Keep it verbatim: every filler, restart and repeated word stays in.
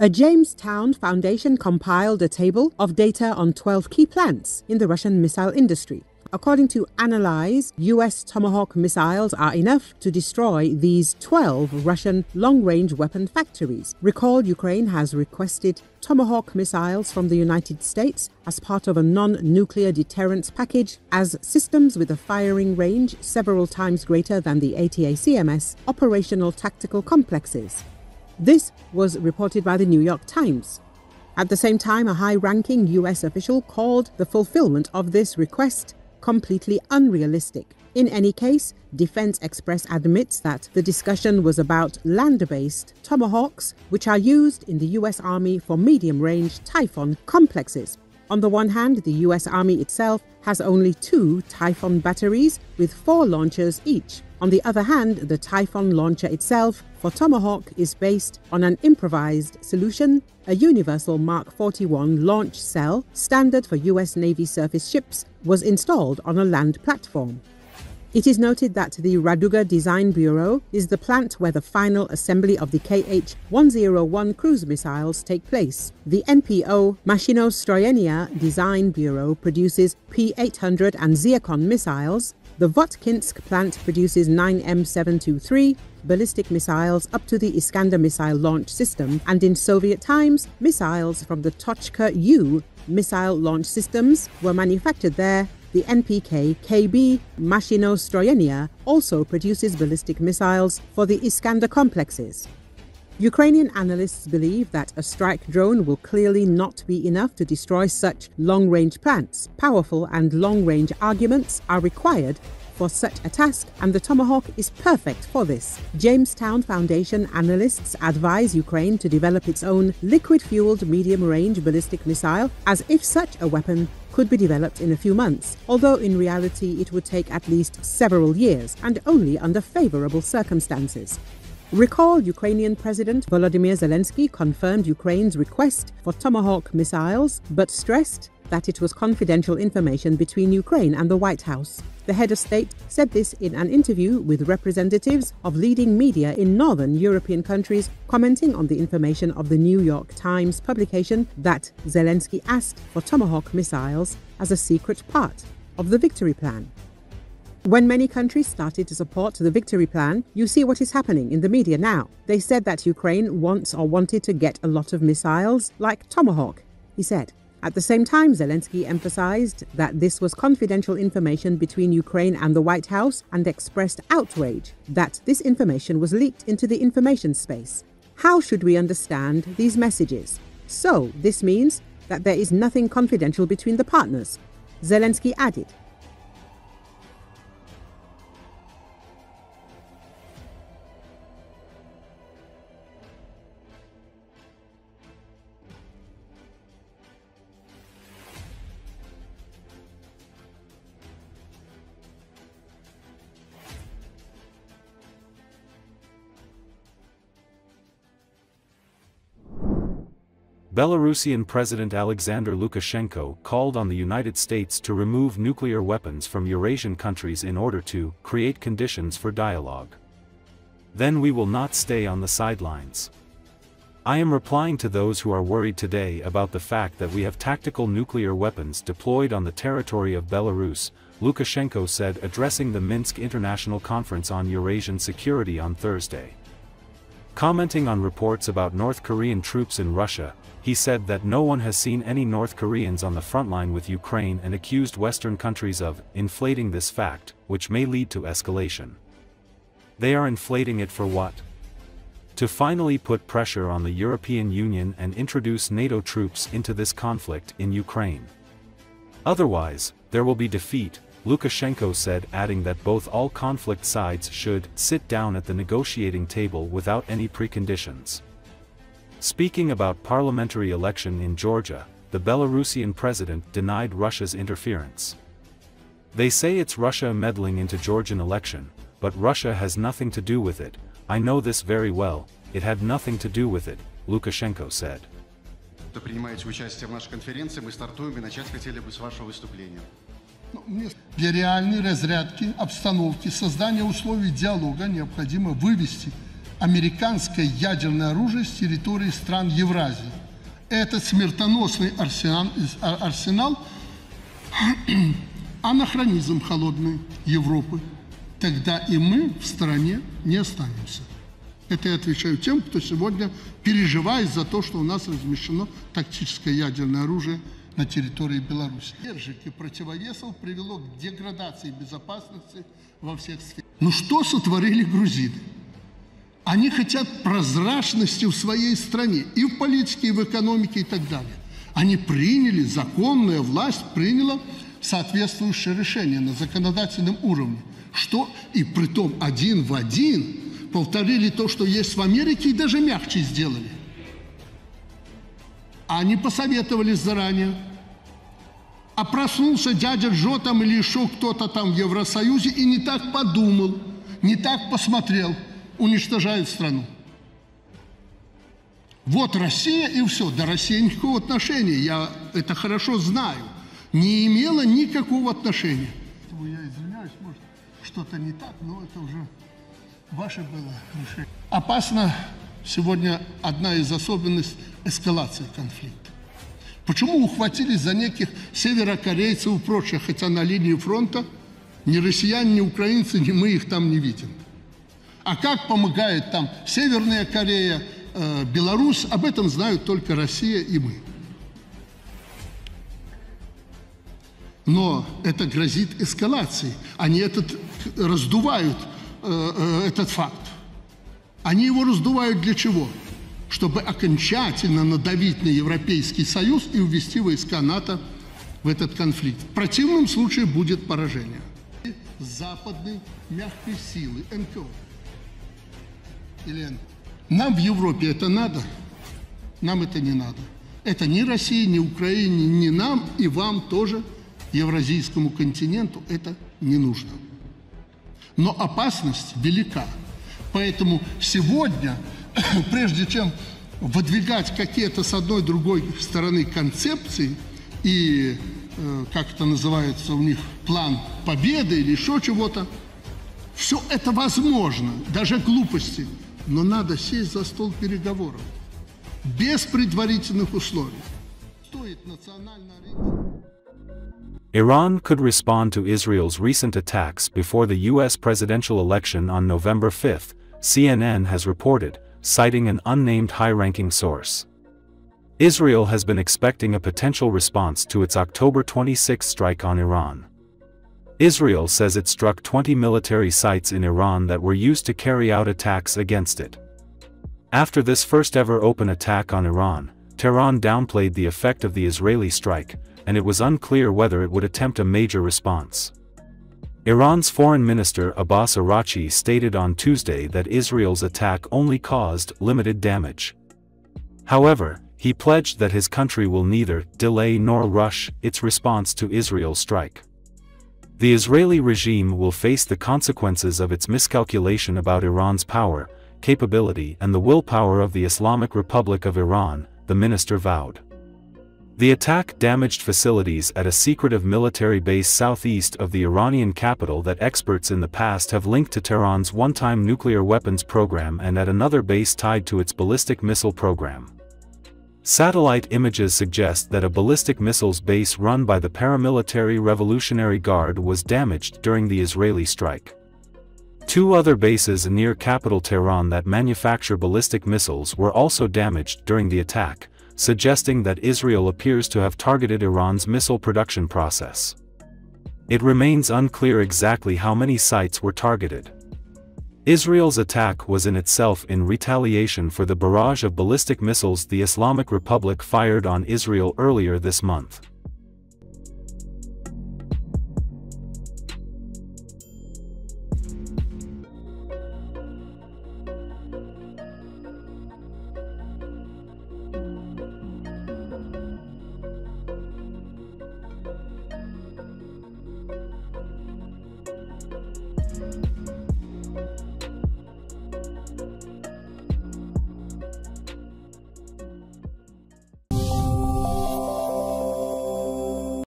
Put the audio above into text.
A Jamestown Foundation compiled a table of data on twelve key plants in the Russian missile industry. According to Analyze, U S Tomahawk missiles are enough to destroy these twelve Russian long-range weapon factories. Recall, Ukraine has requested Tomahawk missiles from the United States as part of a non-nuclear deterrence package, as systems with a firing range several times greater than the A T A C M S operational tactical complexes. This was reported by the New York Times. At the same time, a high-ranking U S official called the fulfillment of this request completely unrealistic. In any case, Defense Express admits that the discussion was about land-based Tomahawks, which are used in the U S Army for medium-range Typhon complexes. On the one hand, the U S Army itself has only two Typhon batteries with four launchers each. On the other hand, the Typhon launcher itself for Tomahawk is based on an improvised solution, a universal Mark forty-one launch cell standard for U S Navy surface ships was installed on a land platform. It is noted that the Raduga Design Bureau is the plant where the final assembly of the K H one oh one cruise missiles take place. The N P O Mashinostroyenia Design Bureau produces P eight hundred and Zircon missiles. The Votkinsk Plant produces nine M seven twenty-three ballistic missiles up to the Iskander missile launch system, and in Soviet times, missiles from the Tochka-U missile launch systems were manufactured there. The N P K K B Mashinostroyenia also produces ballistic missiles for the Iskander complexes. Ukrainian analysts believe that a strike drone will clearly not be enough to destroy such long-range plants. Powerful and long-range arguments are required for such a task, and the Tomahawk is perfect for this. Jamestown Foundation analysts advise Ukraine to develop its own liquid-fueled medium-range ballistic missile, as if such a weapon could be developed in a few months, although in reality it would take at least several years, and only under favorable circumstances. Recall, Ukrainian President Volodymyr Zelensky confirmed Ukraine's request for Tomahawk missiles, but stressed that it was confidential information between Ukraine and the White House. The head of state said this in an interview with representatives of leading media in northern European countries, commenting on the information of the New York Times publication that Zelensky asked for Tomahawk missiles as a secret part of the Victory Plan. When many countries started to support the Victory Plan, you see what is happening in the media now. They said that Ukraine wants or wanted to get a lot of missiles, like Tomahawk, he said. At the same time, Zelensky emphasized that this was confidential information between Ukraine and the White House, and expressed outrage that this information was leaked into the information space. How should we understand these messages? So, this means that there is nothing confidential between the partners, Zelensky added. Belarusian President Alexander Lukashenko called on the United States to remove nuclear weapons from Eurasian countries in order to create conditions for dialogue. Then we will not stay on the sidelines. I am replying to those who are worried today about the fact that we have tactical nuclear weapons deployed on the territory of Belarus, Lukashenko said, addressing the Minsk International Conference on Eurasian Security on Thursday. Commenting on reports about North Korean troops in Russia, he said that no one has seen any North Koreans on the frontline with Ukraine, and accused Western countries of inflating this fact, which may lead to escalation. They are inflating it for what? To finally put pressure on the European Union and introduce NATO troops into this conflict in Ukraine. Otherwise, there will be defeat, Lukashenko said, adding that both all conflict sides should sit down at the negotiating table without any preconditions. Speaking about parliamentary election in Georgia, the Belarusian president denied Russia's interference. They say it's Russia meddling into Georgian election, but Russia has nothing to do with it. I know this very well, it had nothing to do with it, Lukashenko said. Принимаете участие в нашей конференции, мы стартуем и начать хотели бы с вашего выступления. Для реальной разрядки обстановки, создания условий диалога необходимо вывести американское ядерное оружие с территории стран Евразии. Этот смертоносный арсенал, арсенал анахронизм холодной Европы. Тогда и мы в стороне не останемся. Это я отвечаю тем, кто сегодня переживает за то, что у нас размещено тактическое ядерное оружие на территории Беларуси. Держек и противовесов привело к деградации безопасности во всех сферах. Ну что сотворили грузины? Они хотят прозрачности в своей стране, и в политике, и в экономике, и так далее. Они приняли, законная власть приняла соответствующее решение на законодательном уровне. Что и притом один в один повторили то, что есть в Америке, и даже мягче сделали. А не посоветовались заранее. А проснулся дядя Джо там или еще кто-то там в Евросоюзе и не так подумал, не так посмотрел, уничтожает страну. Вот Россия и все. До России никакого отношения, я это хорошо знаю. Не имела никакого отношения. Я извиняюсь, может, что-то не так, но это уже ваше было решение. Опасно. Сегодня одна из особенностей – эскалация конфликта. Почему ухватились за неких северокорейцев и прочих, хотя на линии фронта ни россияне, ни украинцы, ни мы их там не видим? А как помогает там Северная Корея, э, Беларусь, об этом знают только Россия и мы. Но это грозит эскалацией. Они этот, раздувают э, э, этот факт. Они его раздувают для чего? Чтобы окончательно надавить на Европейский Союз и ввести войска НАТО в этот конфликт. В противном случае будет поражение. Западной мягкой силы, эн пэ о. Елена, нам в Европе это надо? Нам это не надо. Это ни России, ни Украине, ни нам, и вам тоже, евразийскому континенту, это не нужно. Но опасность велика. Поэтому сегодня, прежде чем выдвигать какие-то с одной другой стороны концепции и, как это называется у них, план победы или еще чего-то, все это возможно, даже глупости, но надо сесть за стол переговоров без предварительных условий. Стоит национальная... Iran could respond to Israel's recent attacks before the U S presidential election on November fifth, C N N has reported, citing an unnamed high-ranking source. Israel has been expecting a potential response to its October twenty-sixth strike on Iran. Israel says it struck twenty military sites in Iran that were used to carry out attacks against it. After this first-ever open attack on Iran, Tehran downplayed the effect of the Israeli strike, and it was unclear whether it would attempt a major response. Iran's Foreign Minister Abbas Arachi stated on Tuesday that Israel's attack only caused limited damage. However, he pledged that his country will neither delay nor rush its response to Israel's strike. The Israeli regime will face the consequences of its miscalculation about Iran's power, capability, and the willpower of the Islamic Republic of Iran, the minister vowed. The attack damaged facilities at a secretive military base southeast of the Iranian capital that experts in the past have linked to Tehran's one-time nuclear weapons program and at another base tied to its ballistic missile program. Satellite images suggest that a ballistic missiles base run by the paramilitary Revolutionary Guard was damaged during the Israeli strike. Two other bases near capital Tehran that manufacture ballistic missiles were also damaged during the attack, suggesting that Israel appears to have targeted Iran's missile production process. It remains unclear exactly how many sites were targeted. Israel's attack was in itself in retaliation for the barrage of ballistic missiles the Islamic Republic fired on Israel earlier this month.